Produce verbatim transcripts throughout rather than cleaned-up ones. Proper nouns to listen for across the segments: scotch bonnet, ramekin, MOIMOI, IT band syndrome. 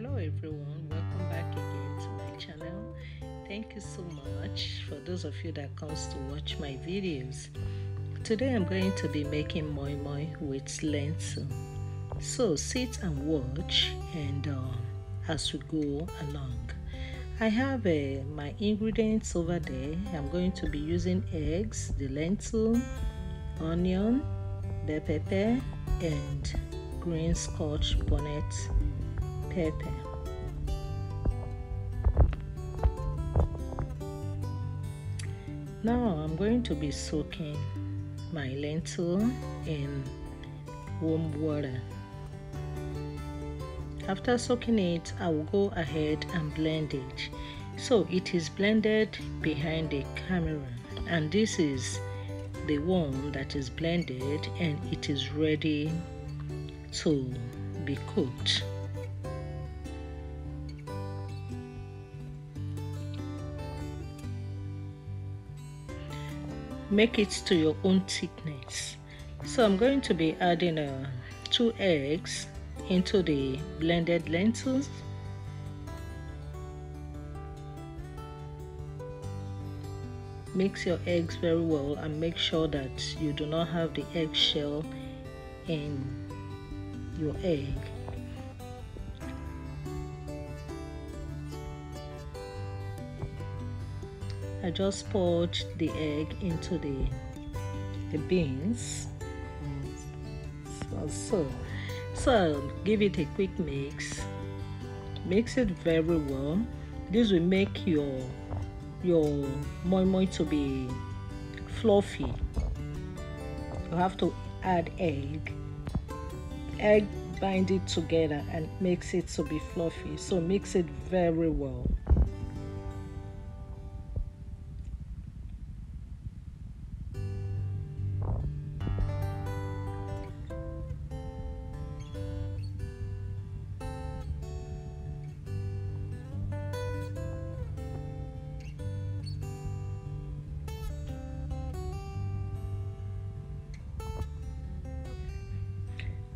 Hello everyone, welcome back again to my channel. Thank you so much for those of you that comes to watch my videos. Today I'm going to be making moi moi with lentil, so sit and watch, and uh, as we go along. I have uh, my ingredients over there. I'm going to be using eggs, the lentil, onion, bell pepper, and green scotch bonnet pepper. Now I'm going to be soaking my lentil in warm water. After soaking it, I will go ahead and blend it. So it is blended behind the camera, and this is the one that is blended and it is ready to be cooked. Make it to your own thickness. So I'm going to be adding uh, two eggs into the blended lentils. Mix your eggs very well and make sure that you do not have the eggshell in your egg. I just poured the egg into the, the beans, so, so so give it a quick mix. Mix it very well. This will make your your moi moi to be fluffy. You have to add egg. Egg bind it together and makes it to be fluffy. So mix it very well.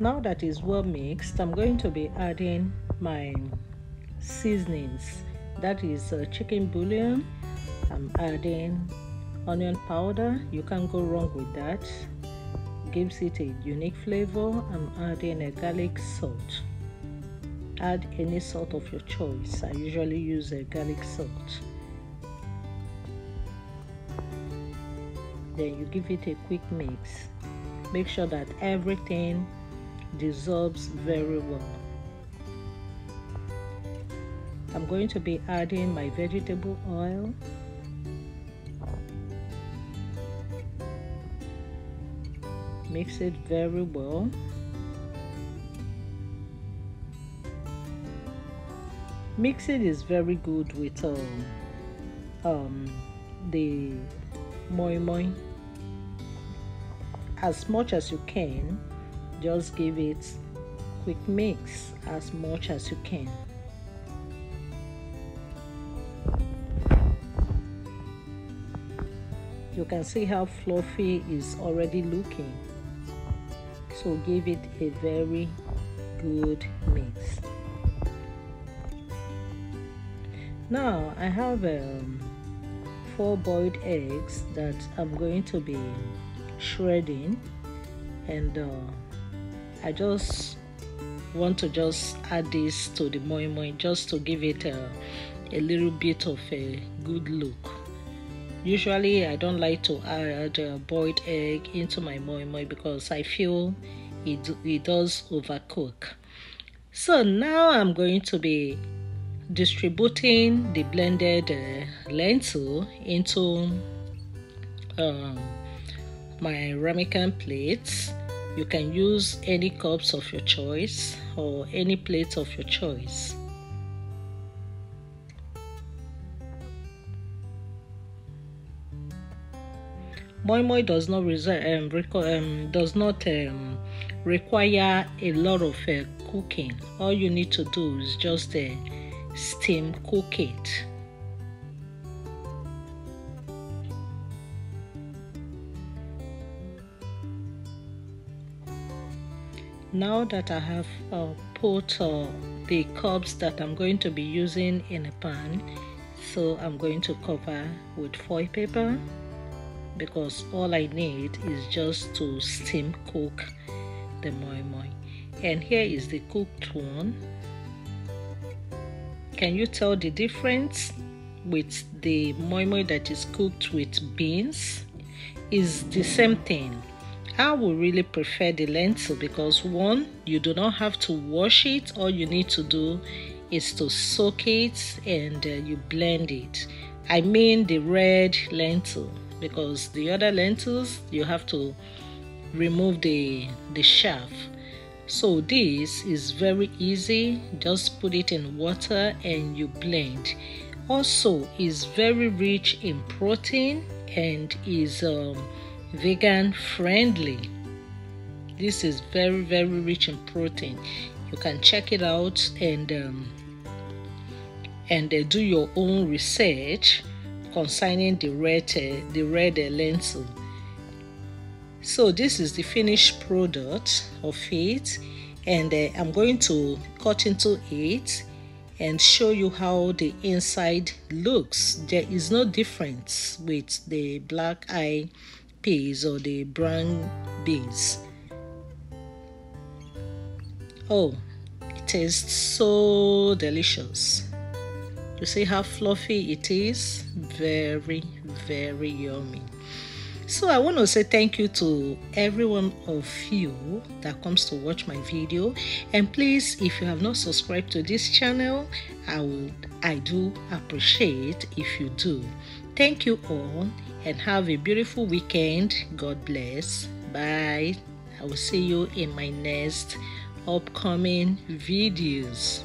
Now that is well mixed, I'm going to be adding my seasonings. That is uh, chicken bouillon. I'm adding onion powder. You can't go wrong with that. Gives it a unique flavor. I'm adding a garlic salt. Add any salt of your choice. I usually use a garlic salt. Then you give it a quick mix. Make sure that everything dissolves very well. I'm going to be adding my vegetable oil. Mix it very well. Mixing is very good with um, um, the moi moi. As much as you can, just give it quick mix as much as you can. You can see how fluffy is already looking. So give it a very good mix. Now I have um, four boiled eggs that I'm going to be shredding, and uh, I just want to just add this to the moi moi just to give it a, a little bit of a good look. Usually I don't like to add a boiled egg into my moi moi because I feel it, it does overcook. So now I'm going to be distributing the blended uh, lentil into um, my ramekin plates. You can use any cups of your choice or any plate of your choice. Moi moi does not, um, um, does not um, require a lot of uh, cooking. All you need to do is just uh, steam cook it. Now that I have uh, put uh, the cobs that I'm going to be using in a pan. So I'm going to cover with foil paper because all I need is just to steam cook the moi moi. And here is the cooked one. Can you tell the difference with the moi moi that is cooked with beans? Is the same thing. I would really prefer the lentil because one, you do not have to wash it. All you need to do is to soak it and uh, you blend it. I mean the red lentil, because the other lentils you have to remove the the chaff. So this is very easy. Just put it in water and you blend. Also, is very rich in protein and is um, vegan friendly. This is very very rich in protein. You can check it out and um, and uh, do your own research concerning the red uh, the red uh, lentil. So this is the finished product of it, and uh, I'm going to cut into it and show you how the inside looks. There is no difference with the black eye peas or the brown beans. Oh, it tastes so delicious. You see how fluffy it is? Very, very yummy. So I want to say thank you to every one of you that comes to watch my video, and please, if you have not subscribed to this channel, I would I do appreciate if you do. Thank you all and have a beautiful weekend. God bless. Bye. I will see you in my next upcoming videos.